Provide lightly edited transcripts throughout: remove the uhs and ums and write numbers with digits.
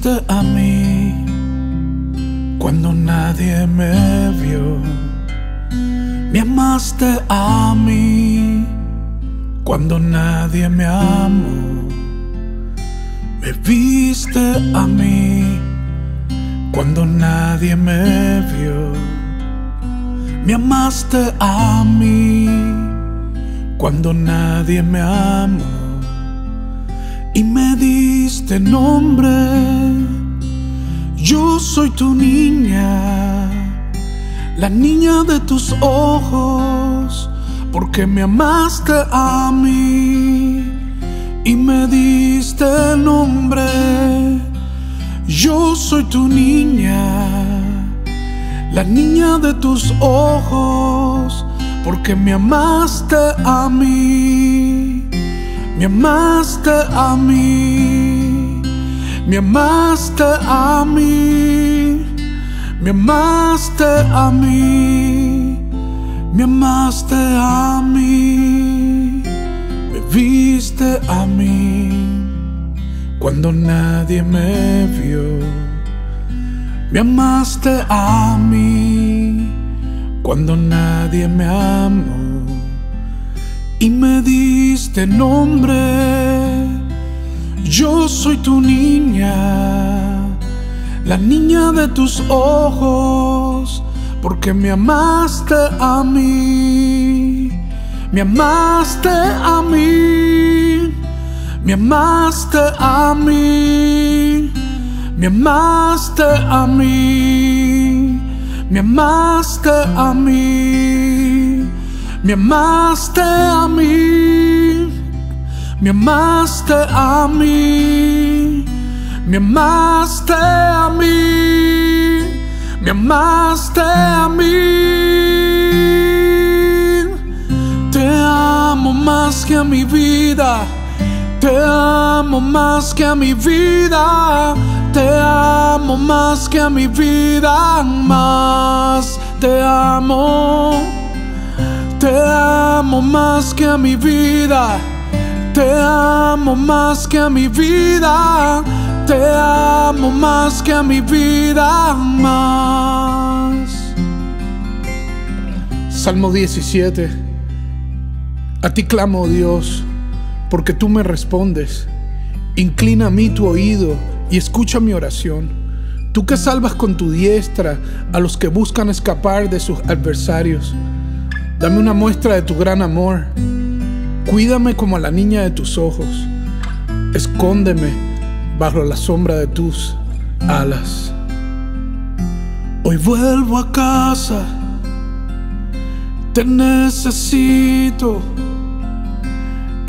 viniste a mí cuando nadie me vio. Me amaste a mí cuando nadie me amó. Me viste a mí cuando nadie me vio. Me amaste a mí cuando nadie me amó. Y me diste nombre. Yo soy tu niña, la niña de tus ojos, porque me amaste a mí y me diste nombre. Yo soy tu niña, la niña de tus ojos, porque me amaste a mí. Me amaste a mí, me amaste a mí, me amaste a mí, me amaste a mí, me viste a mí cuando nadie me vio. Me amaste a mí cuando nadie me amó. Y me diste nombre. Yo soy tu niña, la niña de tus ojos, porque me amaste a mí. Me amaste a mí, me amaste a mí, me amaste a mí, me amaste a mí. Me amaste a mí, me amaste a mí, me amaste a mí, me amaste a mí. Te amo más que a mi vida, te amo más que a mi vida, te amo más que a mi vida, más te amo. Te amo más que a mi vida, te amo más que a mi vida, te amo más que a mi vida, más. Salmo 17. A ti clamo, Dios, porque tú me respondes. Inclina a mí tu oído y escucha mi oración. Tú que salvas con tu diestra a los que buscan escapar de sus adversarios. Dame una muestra de tu gran amor. Cuídame como a la niña de tus ojos. Escóndeme bajo la sombra de tus alas. Hoy vuelvo a casa. Te necesito.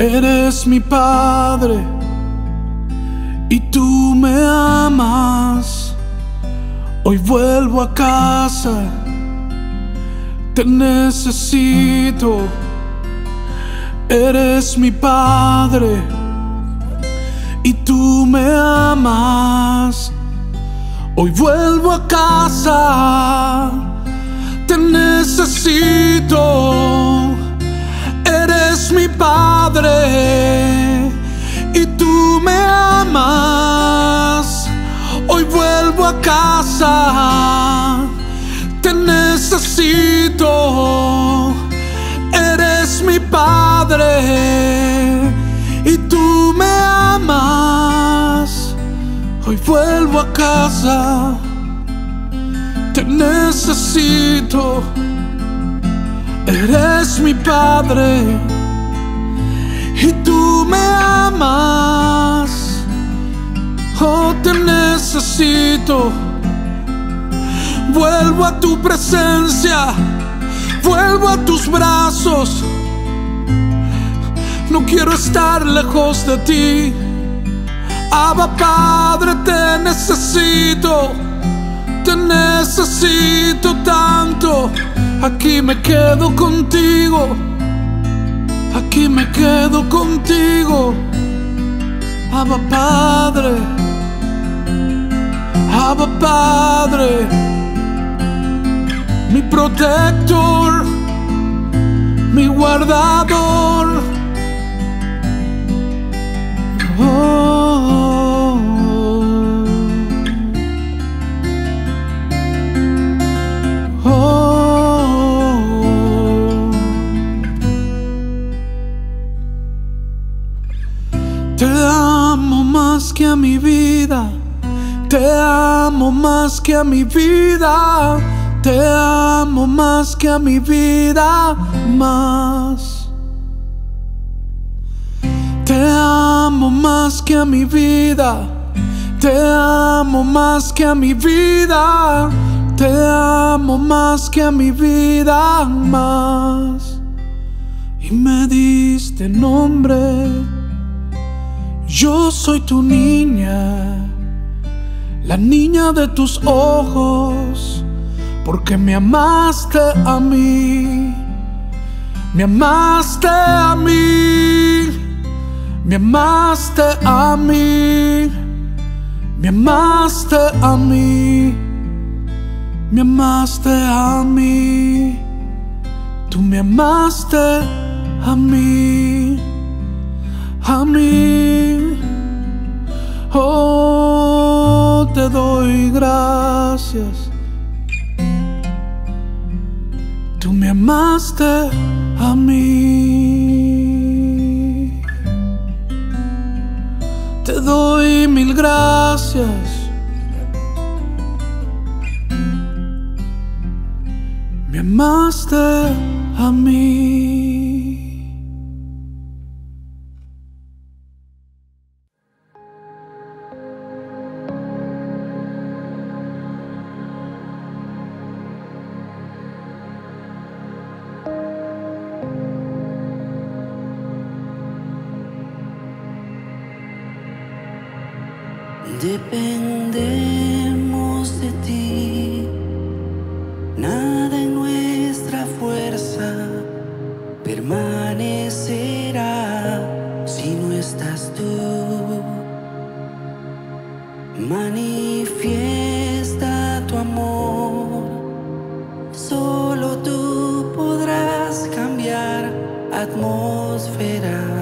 Eres mi padre y tú me amas. Hoy vuelvo a casa. Te necesito, eres mi padre y tú me amas. Hoy vuelvo a casa, te necesito, eres mi padre y tú me amas. Hoy vuelvo a casa, te necesito, eres mi padre y tú me amas. Hoy vuelvo a casa, te necesito, eres mi padre y tú me amas. Oh, te necesito. Vuelvo a tu presencia, vuelvo a tus brazos. No quiero estar lejos de ti. Abba Padre, te necesito tanto. Aquí me quedo contigo, aquí me quedo contigo. Abba Padre, Abba Padre, mi protector, mi guardador. Oh, oh, oh. Te amo más que a mi vida, te amo más que a mi vida, más. Te amo más que a mi vida, te amo más que a mi vida, te amo más que a mi vida, más. Y me diste nombre, yo soy tu niña, la niña de tus ojos, porque me amaste a mí, me amaste a mí, me amaste a mí, me amaste a mí, me amaste a mí, tú me amaste a mí, a mí. Oh, te doy gracias, tú me amaste a mí. Te doy mil gracias, me amaste a mí. Dependemos de ti, nada en nuestra fuerza permanecerá si no estás tú. Manifiesta tu amor, solo tú podrás cambiar atmósferas.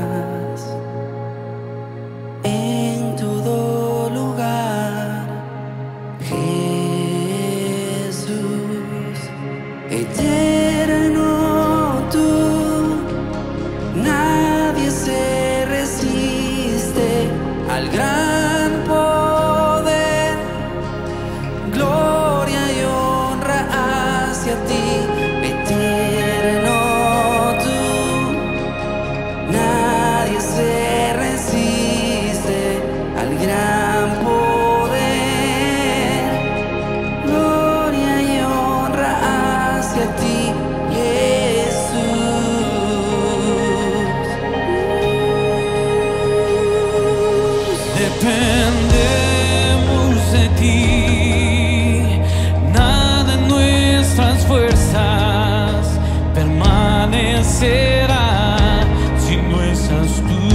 Dependemos de ti, nada en nuestras fuerzas permanecerá si no estás tú.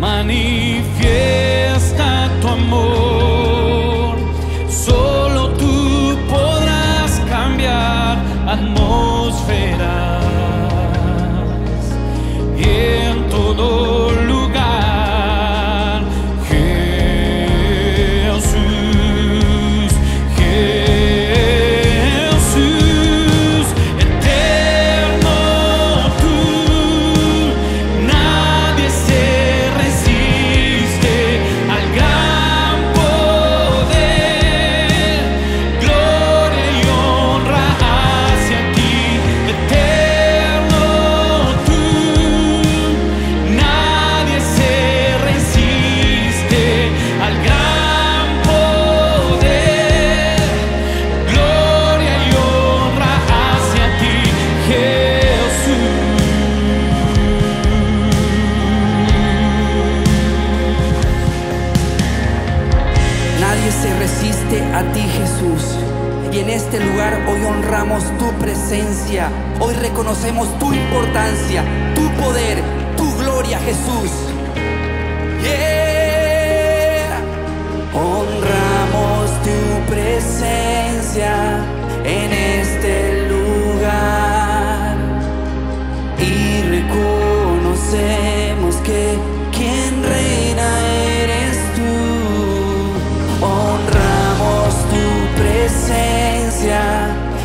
Manifiesta tu amor, solo tú podrás cambiar atmósferas y en todo a ti, Jesús. Y en este lugar hoy honramos tu presencia, hoy reconocemos tu importancia, tu poder, tu gloria, Jesús. Yeah. Honramos tu presencia en este lugar y reconocemos que quien reina eres tú. Presencia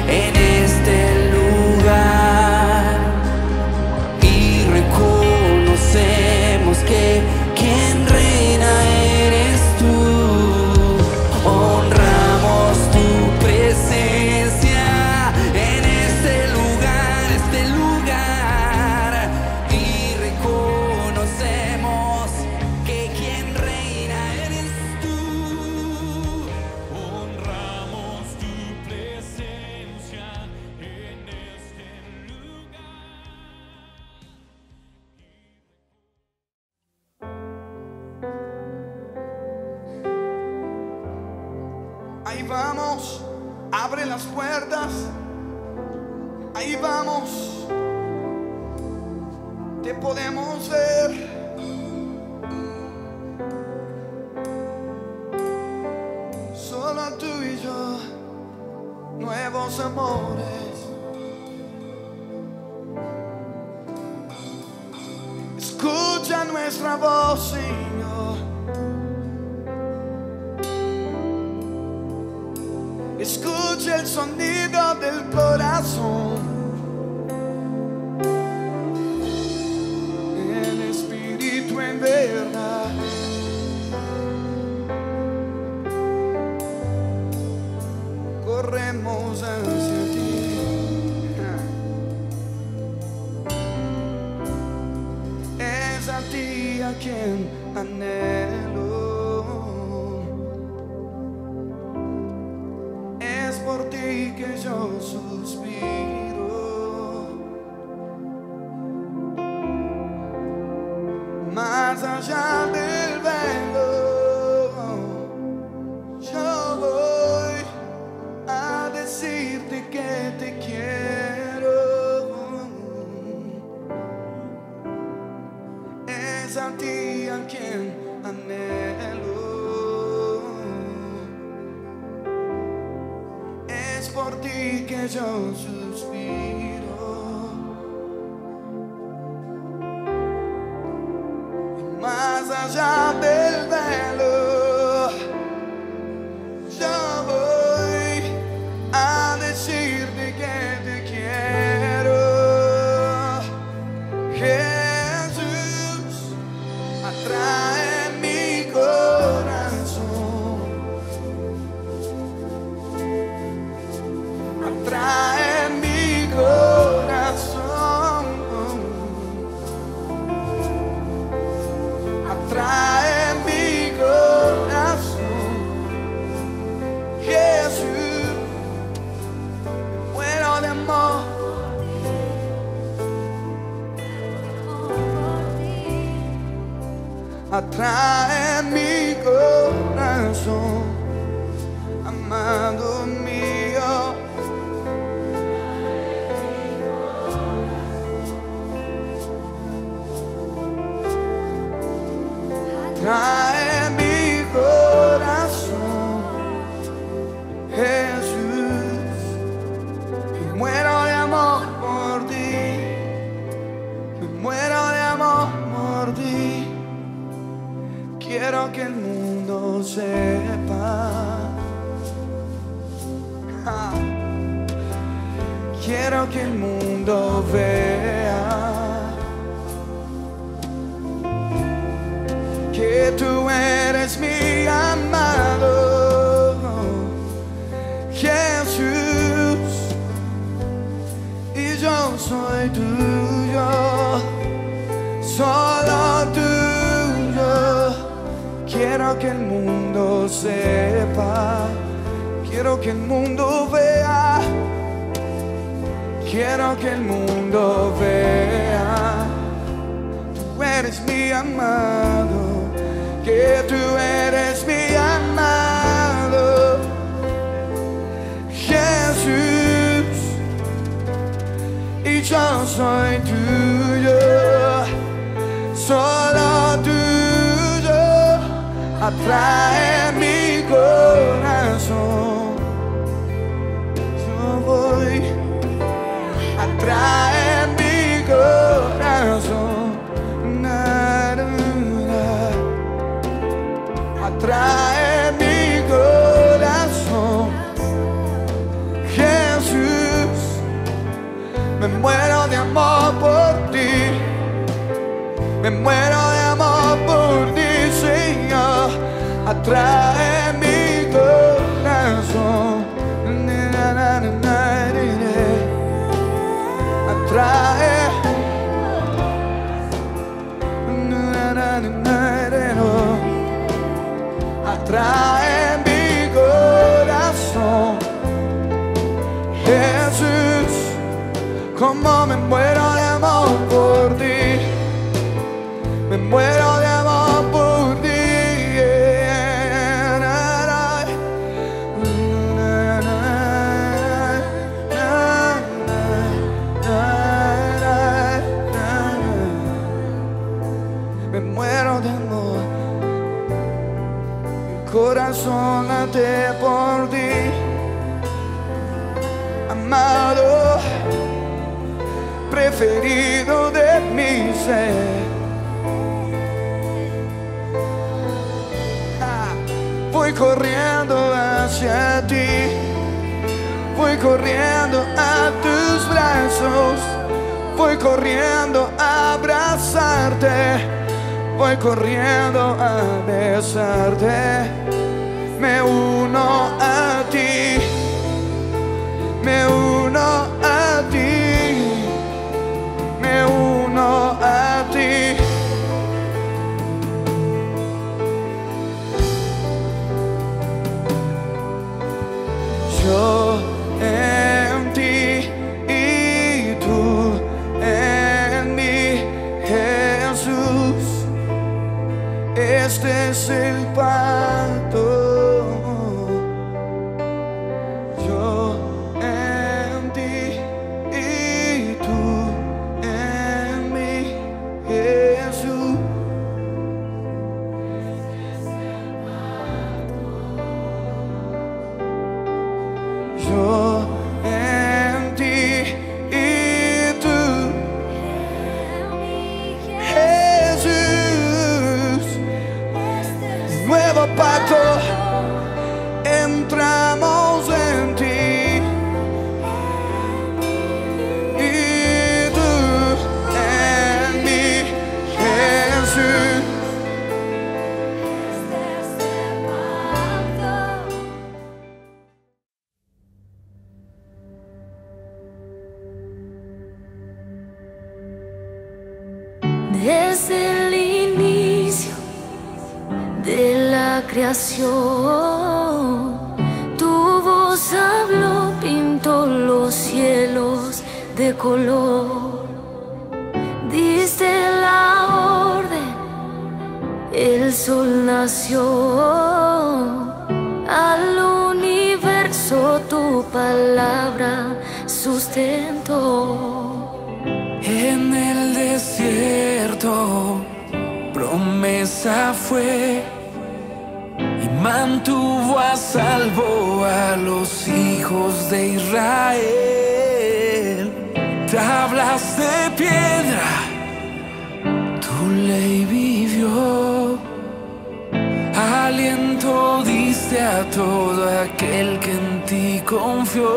en este lugar y reconocemos que quien reina ahí vamos, abre las puertas, ahí vamos, te podemos ver. Solo tú y yo, nuevos amores. Escucha nuestra voz, Señor. Escucha el sonido del corazón. Corremos hacia ti, es a ti a quien anhelo, es por ti que yo suspiro, más allá del velo. Que te quiero, es a ti a quien anhelo, es por ti que yo suspiro, y más allá del velo. Trae mi corazón, atrae mi corazón, Jesús, bueno de amor, atrae mi corazón, amado mío. Trae mi corazón, Jesús, me muero de amor por ti, me muero de amor por ti. Quiero que el mundo sepa, quiero que el mundo vea que tú eres mi amado, Jesús, y yo soy tuyo, solo tuyo. Quiero que el mundo sepa, quiero que el mundo vea, quiero que el mundo vea, tú eres mi amado. Que tú eres mi amado, Jesús, y yo soy tuyo, solo tuyo. Atrae mi corazón, yo voy. Atrae mi corazón. Trae mi corazón, Jesús, me muero de amor por ti, me muero de amor por ti, Señor. Atrae mi corazón, atrae. Atrae mi corazón, Jesús, como me muero de amor por ti, me muero de amor por ti. corazón late por ti, amado, preferido de mi ser. Voy corriendo hacia ti, voy corriendo a tus brazos, voy corriendo a abrazarte, voy corriendo a besarte. Me uno a ti, me uno a ti, me uno a ti. Yo en ti y tú en mí, Jesús. Este es el pacto. Yo en ti y tú en mí, Jesús. Yo en ti y tú en mí, Jesús. Nuevo pacto, entramos en ti y tú en mí, Jesús. Desde el inicio de la creación, tu voz habló, pintó los cielos de color. Diste la orden, el sol nació. Al universo tu palabra sustentó. En el desierto promesa fue y mantuvo a salvo a los hijos de Israel. Tablas de piedra tu ley vivió, aliento diste a todo aquel que en ti confió.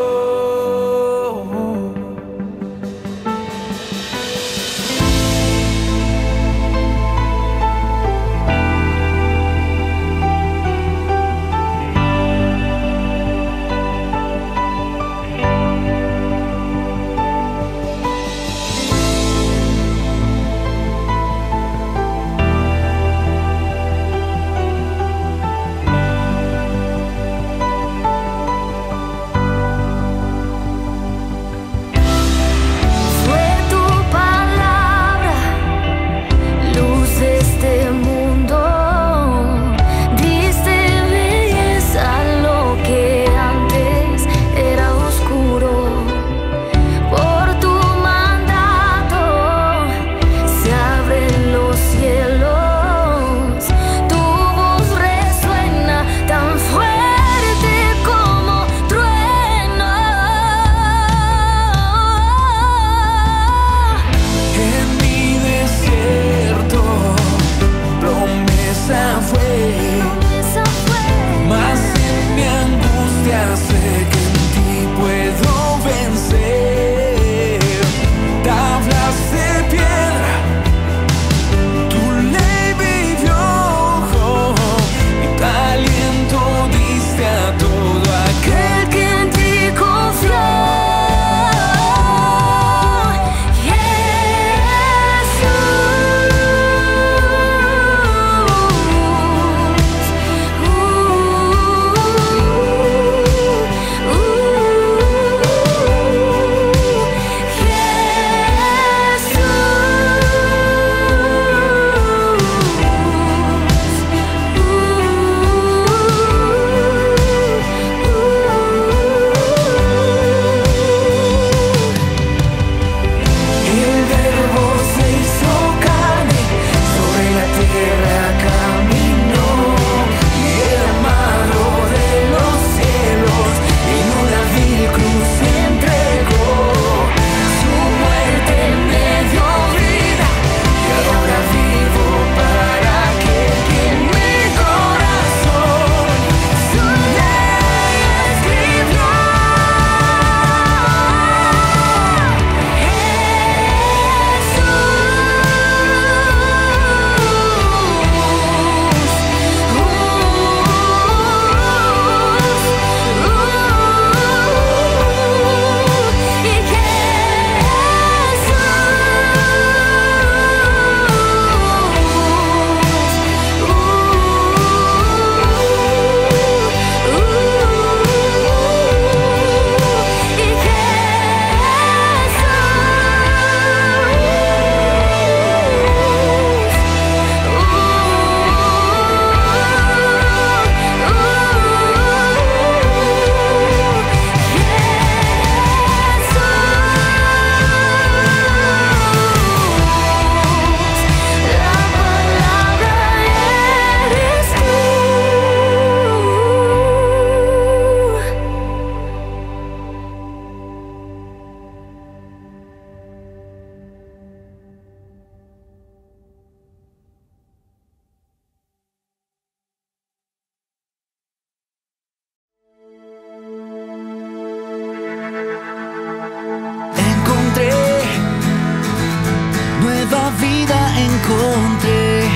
encontré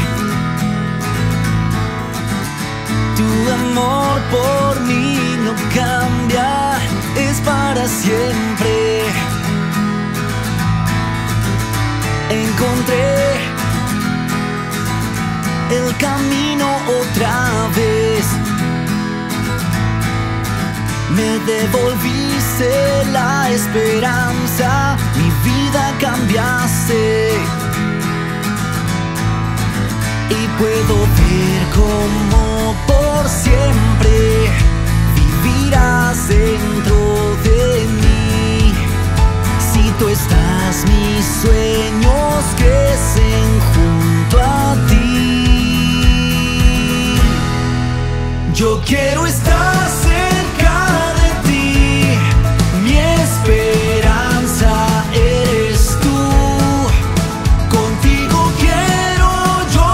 tu amor por mí, no cambia, es para siempre. Encontré el camino otra vez, me devolviste la esperanza, mi vida cambiaste. Y puedo ver como por siempre vivirás dentro de mí. Si tú estás, mis sueños crecen junto a ti. Yo quiero estar cerca de ti, mi esperanza eres tú. Contigo quiero yo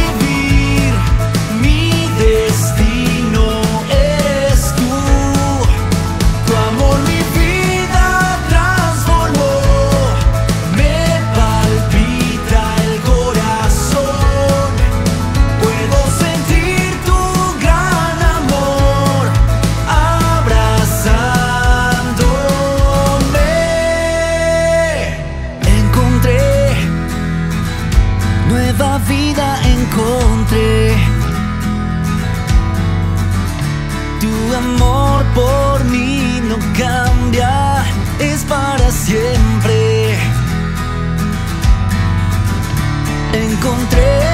vivir, mi destino eres tú. Tu amor mi vida transformó, me palpita el corazón. Puedo sentir tu gran amor abrazándome. Encontré nueva vida, encontré tu amor por mí, no cambia, es para siempre. Encontré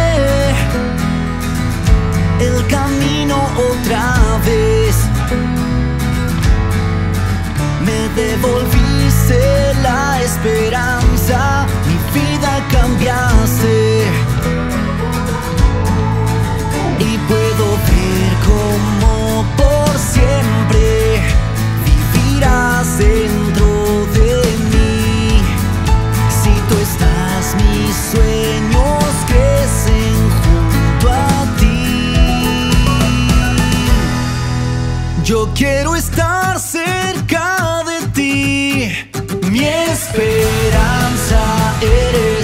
el camino otra vez, me devolviste la esperanza, mi vida cambiaste. Y puedo ver como por siempre vivirás dentro de mí. Si tú estás, mis sueños crecen junto a ti. Yo quiero estar cerca de ti, mi esperanza eres.